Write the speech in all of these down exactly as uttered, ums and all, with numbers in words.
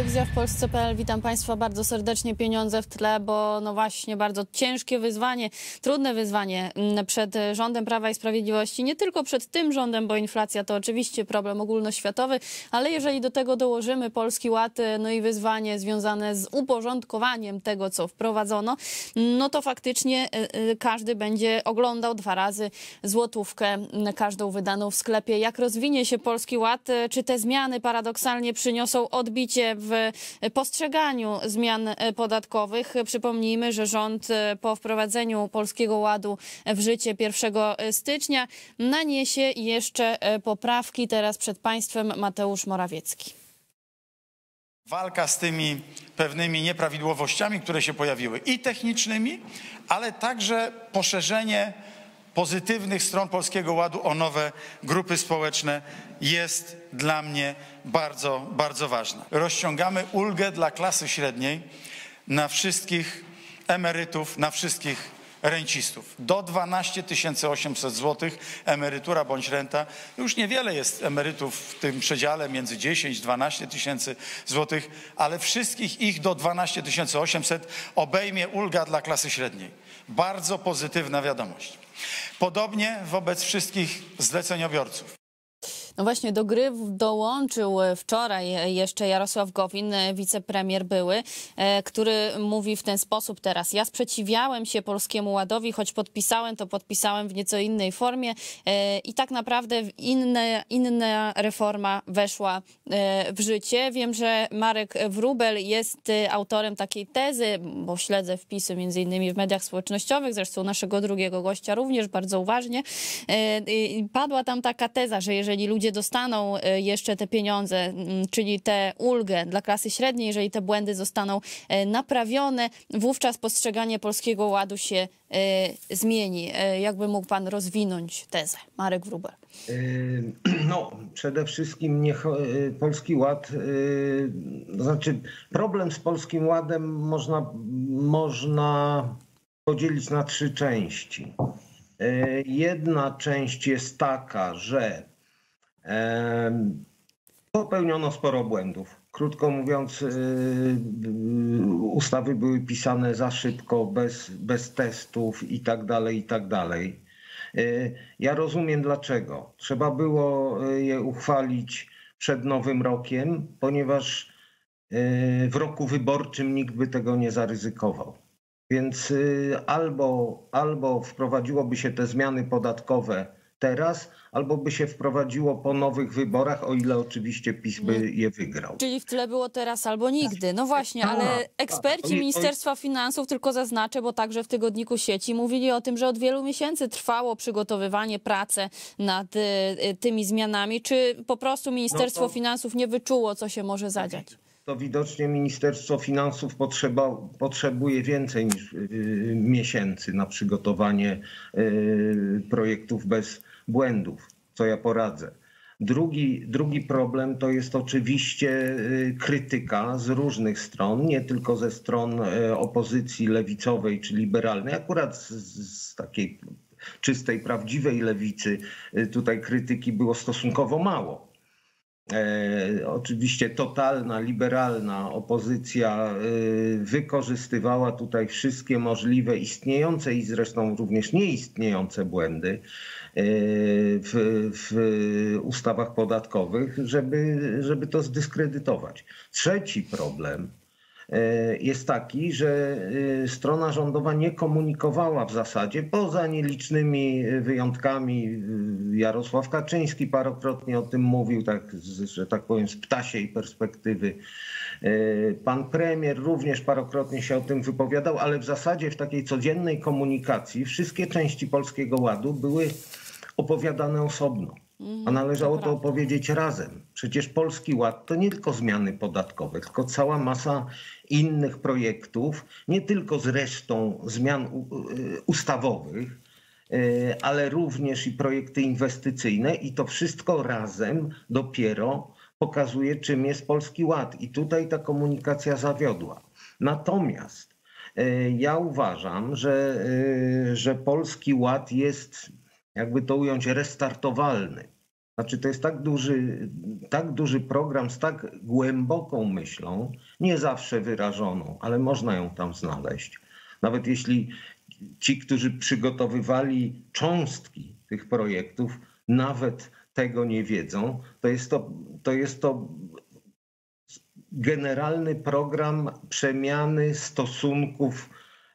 Telewizja w Polsce kropka p l. Witam Państwa bardzo serdecznie. Pieniądze w tle, bo no właśnie bardzo ciężkie wyzwanie, trudne wyzwanie przed rządem Prawa i Sprawiedliwości. Nie tylko przed tym rządem, bo inflacja to oczywiście problem ogólnoświatowy, ale jeżeli do tego dołożymy Polski Ład, no i wyzwanie związane z uporządkowaniem tego, co wprowadzono, no to faktycznie każdy będzie oglądał dwa razy złotówkę, każdą wydaną w sklepie. Jak rozwinie się Polski Ład? Czy te zmiany paradoksalnie przyniosą odbicie w postrzeganiu zmian podatkowych? Przypomnijmy, że rząd po wprowadzeniu Polskiego Ładu w życie pierwszego stycznia naniesie jeszcze poprawki. Teraz przed Państwem Mateusz Morawiecki. Walka z tymi pewnymi nieprawidłowościami, które się pojawiły, i technicznymi, ale także poszerzenie pozytywnych stron Polskiego Ładu o nowe grupy społeczne jest dla mnie bardzo, bardzo ważne. Rozciągamy ulgę dla klasy średniej na wszystkich emerytów, na wszystkich rencistów. Do dwanaście tysięcy osiemset złotych emerytura bądź renta. Już niewiele jest emerytów w tym przedziale między dziesięć a dwanaście tysięcy złotych, ale wszystkich ich do dwanaście tysięcy osiemset obejmie ulga dla klasy średniej. Bardzo pozytywna wiadomość. Podobnie wobec wszystkich zleceniobiorców. No właśnie, do gry dołączył wczoraj jeszcze Jarosław Gowin, wicepremier były, który mówi w ten sposób teraz: ja sprzeciwiałem się Polskiemu Ładowi, choć podpisałem, to podpisałem w nieco innej formie i tak naprawdę inne, inna reforma weszła w życie. Wiem, że Marek Wróbel jest autorem takiej tezy, bo śledzę wpisy między innymi w mediach społecznościowych, zresztą naszego drugiego gościa również bardzo uważnie. Padła tam taka teza, że jeżeli ludzie dostaną jeszcze te pieniądze, czyli tę ulgę dla klasy średniej, jeżeli te błędy zostaną naprawione, wówczas postrzeganie Polskiego Ładu się zmieni. Jakby mógł pan rozwinąć tezę? Marek Wróbel. No, przede wszystkim niech Polski Ład, to znaczy problem z Polskim Ładem można, można podzielić na trzy części. Jedna część jest taka, że popełniono sporo błędów. Krótko mówiąc, ustawy były pisane za szybko, bez, bez testów i tak dalej, i tak dalej. Ja rozumiem dlaczego. Trzeba było je uchwalić przed Nowym Rokiem, ponieważ w roku wyborczym nikt by tego nie zaryzykował. Więc albo, albo wprowadziłoby się te zmiany podatkowe teraz, albo by się wprowadziło po nowych wyborach, o ile oczywiście PiS by je wygrał. Czyli w tle było teraz albo nigdy. No właśnie, ale eksperci Ministerstwa Finansów, tylko zaznaczę, bo także w tygodniku Sieci mówili o tym, że od wielu miesięcy trwało przygotowywanie, prace nad tymi zmianami. Czy po prostu Ministerstwo no to... Finansów nie wyczuło, co się może zadziać? To widocznie Ministerstwo Finansów potrzeba, potrzebuje więcej niż yy, miesięcy na przygotowanie yy, projektów bez błędów, co ja poradzę. Drugi, drugi problem to jest oczywiście krytyka z różnych stron, nie tylko ze stron opozycji lewicowej czy liberalnej, akurat z, z takiej czystej, prawdziwej lewicy tutaj krytyki było stosunkowo mało. E, oczywiście totalna, liberalna opozycja y, wykorzystywała tutaj wszystkie możliwe istniejące i zresztą również nieistniejące błędy y, w, w ustawach podatkowych, żeby, żeby to zdyskredytować. Trzeci problem y, jest taki, że y, strona rządowa nie komunikowała w zasadzie, poza nielicznymi wyjątkami. Jarosław Kaczyński parokrotnie o tym mówił, tak, że tak powiem, z ptasiej perspektywy. Pan premier również parokrotnie się o tym wypowiadał, ale w zasadzie w takiej codziennej komunikacji wszystkie części Polskiego Ładu były opowiadane osobno, a należało to opowiedzieć razem. Przecież Polski Ład to nie tylko zmiany podatkowe, tylko cała masa innych projektów, nie tylko zresztą zmian ustawowych, ale również i projekty inwestycyjne, i to wszystko razem dopiero pokazuje, czym jest Polski Ład. I tutaj ta komunikacja zawiodła. Natomiast ja uważam, że, że Polski Ład jest, jakby to ująć, restartowalny. Znaczy to jest tak duży, tak duży program z tak głęboką myślą, nie zawsze wyrażoną, ale można ją tam znaleźć. Nawet jeśli ci, którzy przygotowywali cząstki tych projektów, nawet tego nie wiedzą, to jest to, to, jest to generalny program przemiany stosunków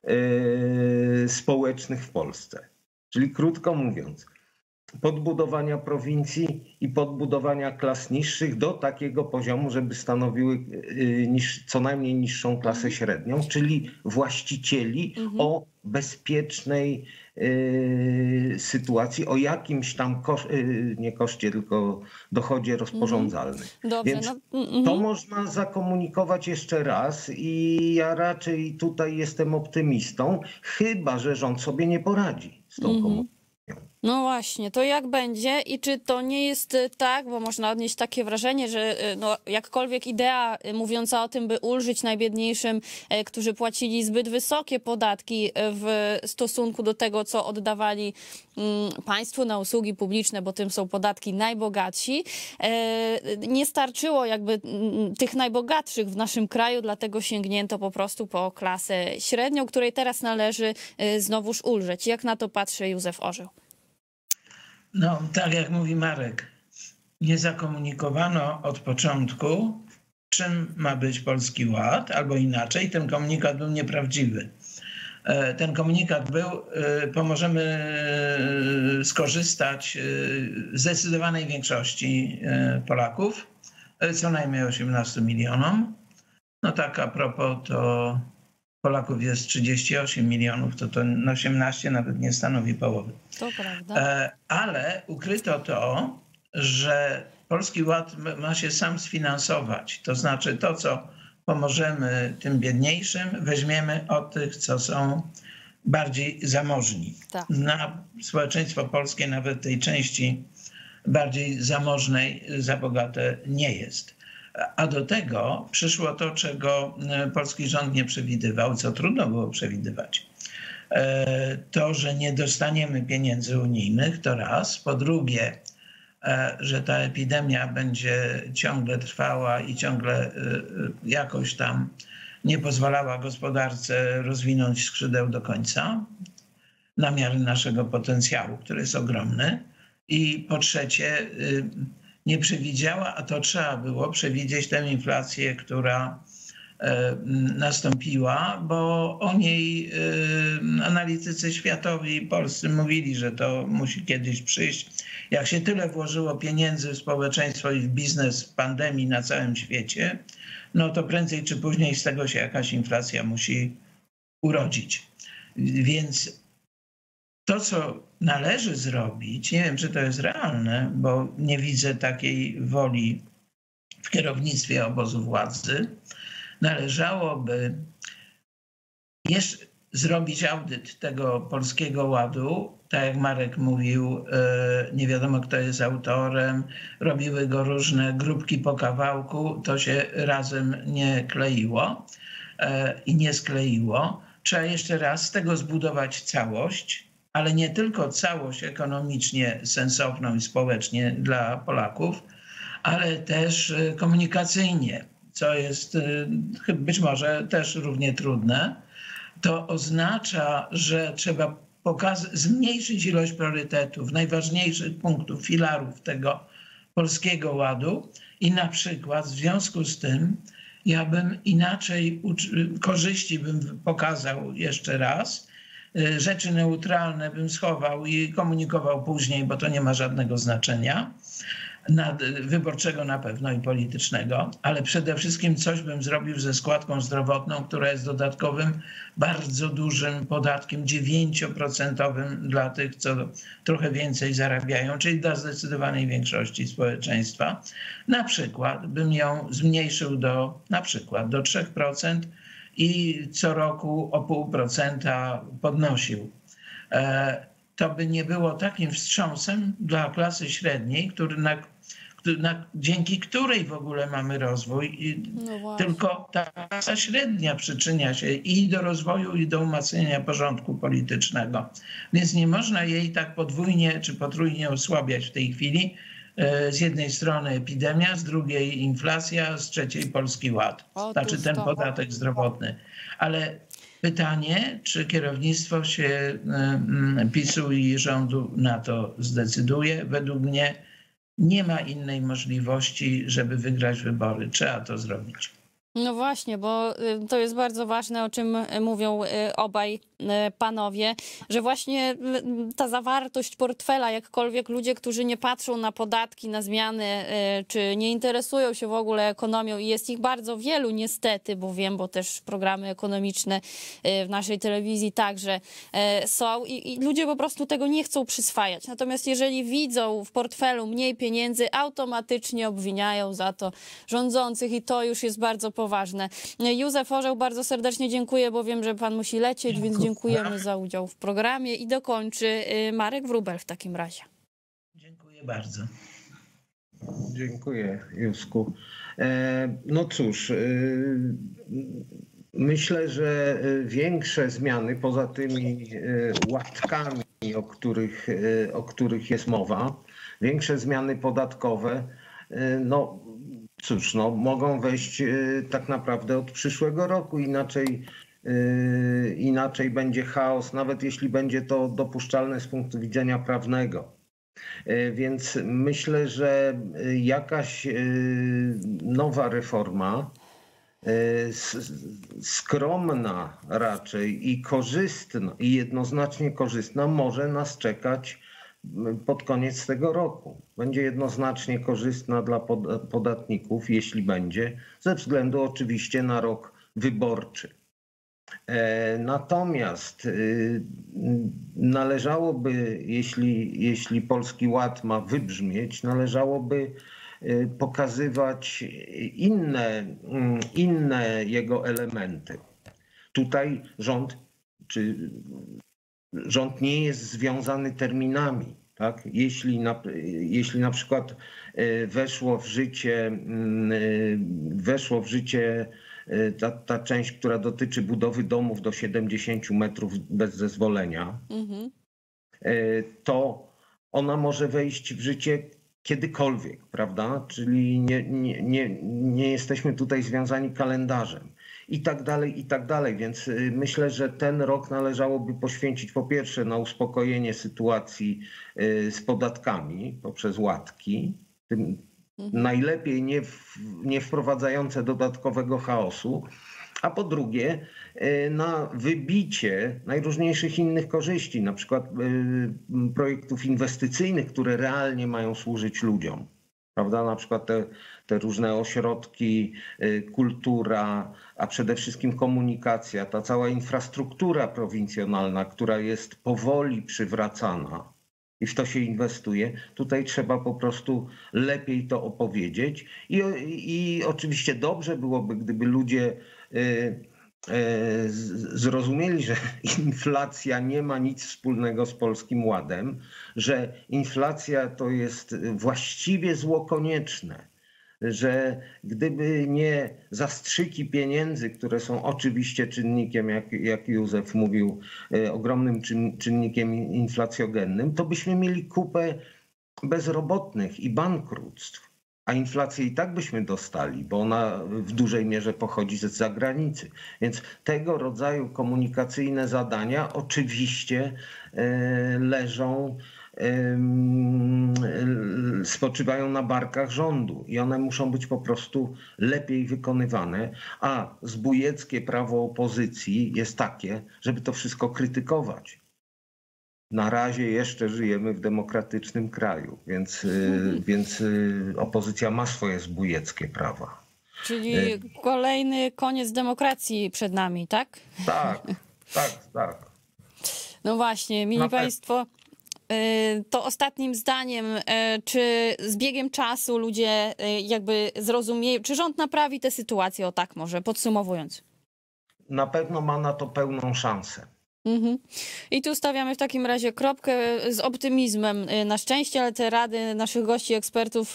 yy, społecznych w Polsce. Czyli krótko mówiąc, podbudowania prowincji i podbudowania klas niższych do takiego poziomu, żeby stanowiły niż, co najmniej niższą klasę średnią, czyli właścicieli mhm. o bezpiecznej y, sytuacji, o jakimś tam kosz, y, nie koszcie, tylko dochodzie rozporządzalnym. Mhm. Dobrze, Więc no, mm, to można zakomunikować jeszcze raz i ja raczej tutaj jestem optymistą, chyba że rząd sobie nie poradzi z tą mhm. komunikacją. No właśnie, to jak będzie i czy to nie jest tak, bo można odnieść takie wrażenie, że no, jakkolwiek idea mówiąca o tym, by ulżyć najbiedniejszym, którzy płacili zbyt wysokie podatki w stosunku do tego, co oddawali państwu na usługi publiczne, bo tym są podatki najbogatsi, nie starczyło jakby tych najbogatszych w naszym kraju, dlatego sięgnięto po prostu po klasę średnią, której teraz należy znowuż ulżyć. Jak na to patrzy Józef Orzeł? No, tak jak mówi Marek, nie zakomunikowano od początku, czym ma być Polski Ład, albo inaczej, ten komunikat był nieprawdziwy. Ten komunikat był, pomożemy skorzystać zdecydowanej większości Polaków, co najmniej osiemnastu milionom. No tak a propos, to Polaków jest trzydzieści osiem milionów, to to osiemnaście nawet nie stanowi połowy. To prawda. Ale ukryto to, że Polski Ład ma się sam sfinansować. To znaczy to, co pomożemy tym biedniejszym, weźmiemy od tych, co są bardziej zamożni. Tak. Na społeczeństwo polskie nawet tej części bardziej zamożnej za bogate nie jest. A do tego przyszło to, czego polski rząd nie przewidywał, co trudno było przewidywać. To, że nie dostaniemy pieniędzy unijnych, to raz. Po drugie, że ta epidemia będzie ciągle trwała i ciągle jakoś tam nie pozwalała gospodarce rozwinąć skrzydeł do końca na miarę naszego potencjału, który jest ogromny. I po trzecie, nie przewidziała, a to trzeba było przewidzieć tę inflację, która nastąpiła, bo o niej analitycy światowi i polscy mówili, że to musi kiedyś przyjść. Jak się tyle włożyło pieniędzy w społeczeństwo i w biznes w pandemii na całym świecie, no to prędzej czy później z tego się jakaś inflacja musi urodzić. Więc to, co należy zrobić, nie wiem, czy to jest realne, bo nie widzę takiej woli w kierownictwie obozu władzy, należałoby jeszcze zrobić audyt tego Polskiego Ładu. Tak jak Marek mówił, nie wiadomo, kto jest autorem, robiły go różne grupki po kawałku, to się razem nie kleiło i nie skleiło. Trzeba jeszcze raz z tego zbudować całość, ale nie tylko całość ekonomicznie sensowną i społecznie dla Polaków, ale też komunikacyjnie, co jest być może też równie trudne. To oznacza, że trzeba zmniejszyć ilość priorytetów, najważniejszych punktów, filarów tego Polskiego Ładu i na przykład w związku z tym ja bym inaczej, korzyści bym pokazał jeszcze raz, rzeczy neutralne bym schował i komunikował później, bo to nie ma żadnego znaczenia wyborczego na pewno i politycznego, ale przede wszystkim coś bym zrobił ze składką zdrowotną, która jest dodatkowym, bardzo dużym podatkiem, dziewięcioprocentowym dla tych, co trochę więcej zarabiają, czyli dla zdecydowanej większości społeczeństwa. Na przykład bym ją zmniejszył do, na przykład do trzech procent, i co roku o pół procenta podnosił. To by nie było takim wstrząsem dla klasy średniej, który na, na, dzięki której w ogóle mamy rozwój. I no tylko ta klasa średnia przyczynia się i do rozwoju, i do umacniania porządku politycznego. Więc nie można jej tak podwójnie czy potrójnie osłabiać w tej chwili, z jednej strony epidemia, z drugiej inflacja, z trzeciej Polski Ład. Znaczy ten podatek zdrowotny. Ale pytanie, czy kierownictwo się PiSu i rządu na to zdecyduje? Według mnie nie ma innej możliwości, żeby wygrać wybory. Trzeba to zrobić. No właśnie, bo to jest bardzo ważne, o czym mówią obaj panowie, że właśnie ta zawartość portfela, jakkolwiek ludzie, którzy nie patrzą na podatki, na zmiany, czy nie interesują się w ogóle ekonomią, i jest ich bardzo wielu niestety, bo wiem, bo też programy ekonomiczne w naszej telewizji także są i, i ludzie po prostu tego nie chcą przyswajać. Natomiast jeżeli widzą w portfelu mniej pieniędzy, automatycznie obwiniają za to rządzących i to już jest bardzo poważne. Józef Orzeł, bardzo serdecznie dziękuję, bo wiem, że pan musi lecieć, więc dziękujemy za udział w programie i dokończy Marek Wróbel w takim razie. Dziękuję bardzo. Dziękuję, Józku. No cóż, myślę, że większe zmiany poza tymi łatkami, o których, o których jest mowa, większe zmiany podatkowe, no cóż, no, mogą wejść tak naprawdę od przyszłego roku, inaczej Inaczej będzie chaos, nawet jeśli będzie to dopuszczalne z punktu widzenia prawnego. Więc myślę, że jakaś nowa reforma, skromna raczej i korzystna, i jednoznacznie korzystna, może nas czekać pod koniec tego roku. Będzie jednoznacznie korzystna dla podatników, jeśli będzie, ze względu oczywiście na rok wyborczy. Natomiast należałoby, jeśli, jeśli Polski Ład ma wybrzmieć, należałoby pokazywać inne, inne jego elementy. Tutaj rząd, czy rząd nie jest związany terminami. Tak? Jeśli, na, jeśli na przykład weszło w życie, weszło w życie Ta, ta część, która dotyczy budowy domów do siedemdziesięciu metrów bez zezwolenia, mm-hmm. to ona może wejść w życie kiedykolwiek, prawda? Czyli nie, nie, nie, nie jesteśmy tutaj związani kalendarzem i tak dalej, i tak dalej. Więc myślę, że ten rok należałoby poświęcić po pierwsze na uspokojenie sytuacji z podatkami poprzez łatki, tym, najlepiej nie, w, nie wprowadzające dodatkowego chaosu, a po drugie na wybicie najróżniejszych innych korzyści, na przykład projektów inwestycyjnych, które realnie mają służyć ludziom. Prawda? Na przykład te, te różne ośrodki, kultura, a przede wszystkim komunikacja, ta cała infrastruktura prowincjonalna, która jest powoli przywracana. I w to się inwestuje. Tutaj trzeba po prostu lepiej to opowiedzieć. I, i oczywiście dobrze byłoby, gdyby ludzie y, y, zrozumieli, że inflacja nie ma nic wspólnego z Polskim Ładem, że inflacja to jest właściwie zło konieczne, że gdyby nie zastrzyki pieniędzy, które są oczywiście czynnikiem, jak, jak Józef mówił, ogromnym czyn, czynnikiem inflacjogennym, to byśmy mieli kupę bezrobotnych i bankructw, a inflację i tak byśmy dostali, bo ona w dużej mierze pochodzi z zagranicy. Więc tego rodzaju komunikacyjne zadania oczywiście leżą... spoczywają na barkach rządu i one muszą być po prostu lepiej wykonywane, a zbójeckie prawo opozycji jest takie, żeby to wszystko krytykować. Na razie jeszcze żyjemy w demokratycznym kraju, więc, więc opozycja ma swoje zbójeckie prawa. Czyli kolejny koniec demokracji przed nami, tak? Tak, tak, tak. No właśnie, mili państwo... To ostatnim zdaniem, czy z biegiem czasu ludzie jakby zrozumieją, czy rząd naprawi tę sytuację, o tak może, podsumowując? Na pewno ma na to pełną szansę. Mhm. I tu stawiamy w takim razie kropkę z optymizmem. Na szczęście, ale te rady naszych gości, ekspertów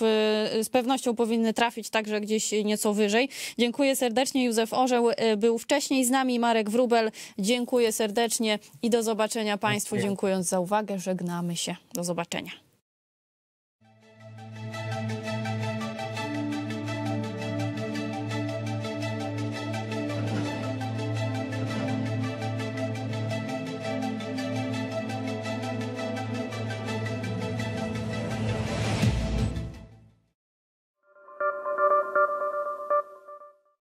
z pewnością powinny trafić także gdzieś nieco wyżej. Dziękuję serdecznie. Józef Orzeł był wcześniej z nami, Marek Wróbel. Dziękuję serdecznie i do zobaczenia państwu. Dziękując za uwagę, żegnamy się. Do zobaczenia.